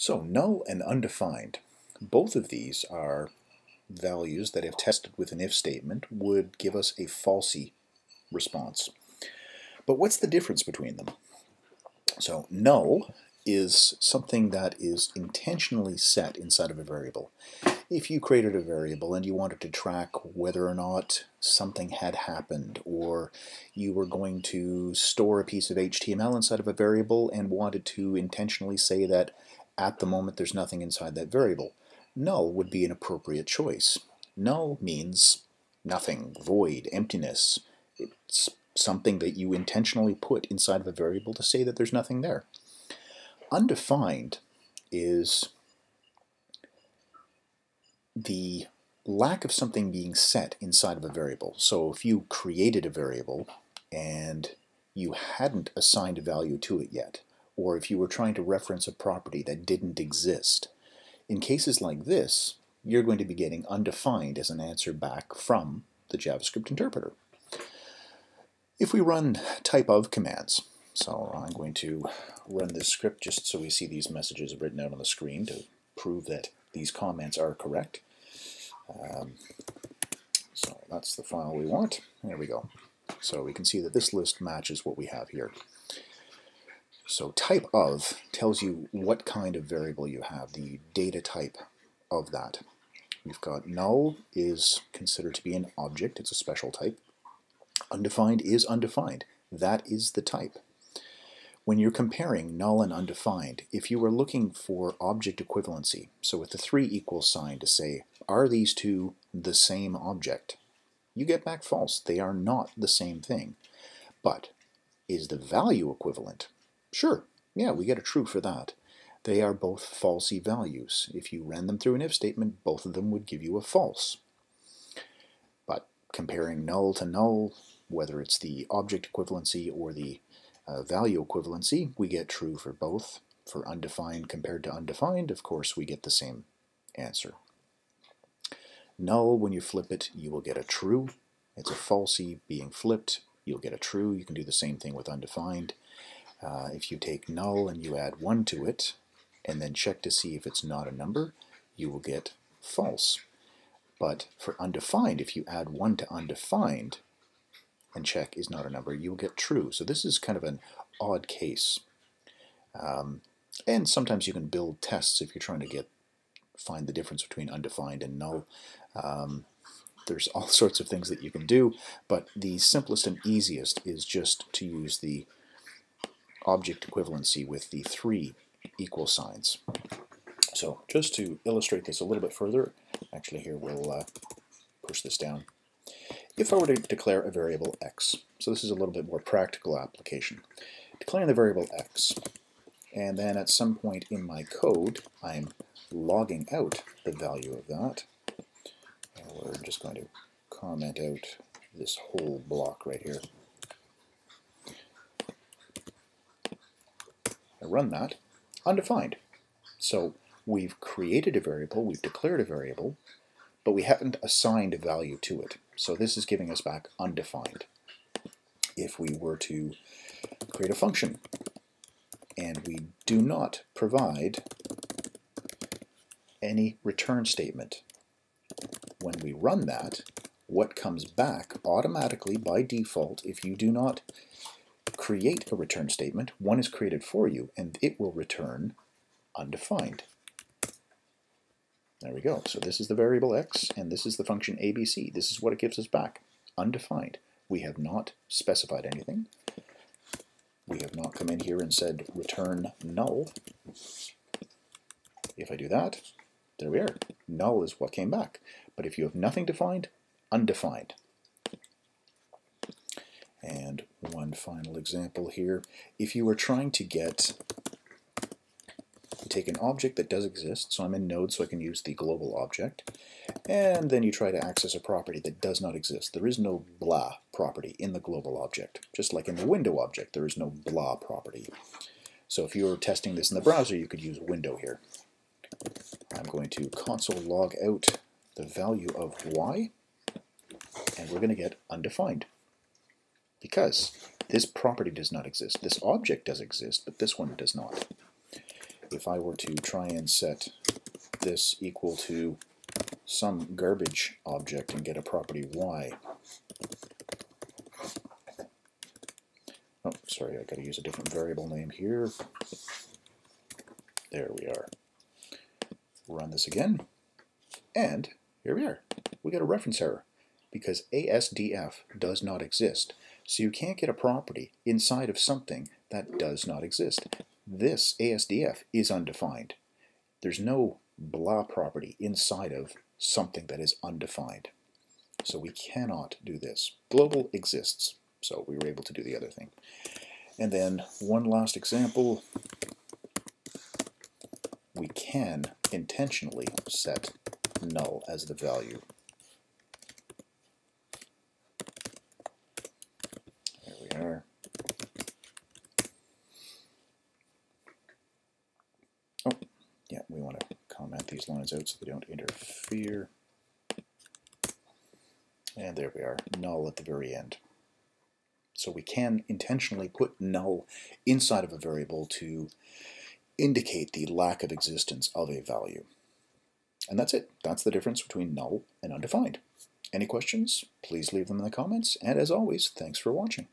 So null and undefined, both of these are values that if tested with an if statement would give us a falsy response. But what's the difference between them? So null is something that is intentionally set inside of a variable. If you created a variable and you wanted to track whether or not something had happened, or you were going to store a piece of HTML inside of a variable and wanted to intentionally say that at the moment there's nothing inside that variable, null would be an appropriate choice. Null means nothing, void, emptiness. It's something that you intentionally put inside of a variable to say that there's nothing there. Undefined is the lack of something being set inside of a variable. So if you created a variable and you hadn't assigned a value to it yet, or if you were trying to reference a property that didn't exist, in cases like this, you're going to be getting undefined as an answer back from the JavaScript interpreter. If we run type of commands, so I'm going to run this script just so we see these messages written out on the screen to prove that these comments are correct. So that's the file we want. There we go. So we can see that this list matches what we have here. So type of tells you what kind of variable you have, the data type of that. We've got null is considered to be an object. It's a special type. Undefined is undefined. That is the type. When you're comparing null and undefined, if you were looking for object equivalency, so with the $= to say, are these two the same object? You get back false. They are not the same thing. But is the value equivalent? Sure, yeah, we get a true for that. They are both falsy values. If you ran them through an if statement, both of them would give you a false. But comparing null to null, whether it's the object equivalency or the value equivalency, we get true for both. For undefined compared to undefined, of course, we get the same answer. Null, when you flip it, you will get a true. It's a falsy being flipped. You'll get a true. You can do the same thing with undefined. If you take null and you add 1 to it, and then check to see if it's not a number, you will get false. But for undefined, if you add 1 to undefined, and check is not a number, you'll get true. So this is kind of an odd case. And sometimes you can build tests if you're trying to find the difference between undefined and null. There's all sorts of things that you can do, but the simplest and easiest is just to use the object equivalency with the $= So just to illustrate this a little bit further, actually here we'll push this down. If I were to declare a variable x, so this is a little bit more practical application, declaring the variable x, and then at some point in my code, I'm logging out the value of that. And we're just going to comment out this whole block right here. I run that, undefined. So we've created a variable, we've declared a variable, but we haven't assigned a value to it. So this is giving us back undefined. If we were to create a function and we do not provide any return statement, when we run that, what comes back automatically by default if you do not create a return statement, one is created for you and it will return undefined. There we go. So this is the variable x, and this is the function abc. This is what it gives us back. Undefined. We have not specified anything. We have not come in here and said return null. If I do that, there we are. Null is what came back. But if you have nothing defined, undefined. And one final example here. If you were trying to take an object that does exist, so I'm in Node, so I can use the global object, and then you try to access a property that does not exist. There is no blah property in the global object, just like in the window object, there is no blah property. So if you were testing this in the browser, you could use window here. I'm going to console log out the value of y, and we're going to get undefined, because this property does not exist. This object does exist, but this one does not. if I were to try and set this equal to some garbage object and get a property y. Oh, sorry, I gotta use a different variable name here. There we are. Run this again, and here we are. We got a reference error because ASDF does not exist. So you can't get a property inside of something that does not exist. This ASDF is undefined. There's no blah property inside of something that is undefined. So we cannot do this. Global exists, so we were able to do the other thing. And then one last example. We can intentionally set null as the value. There we are. Oh, yeah, we want to comment these lines out so they don't interfere. And there we are, null at the very end. So we can intentionally put null inside of a variable to indicate the lack of existence of a value. And that's it. That's the difference between null and undefined. Any questions? Please leave them in the comments, and as always, thanks for watching.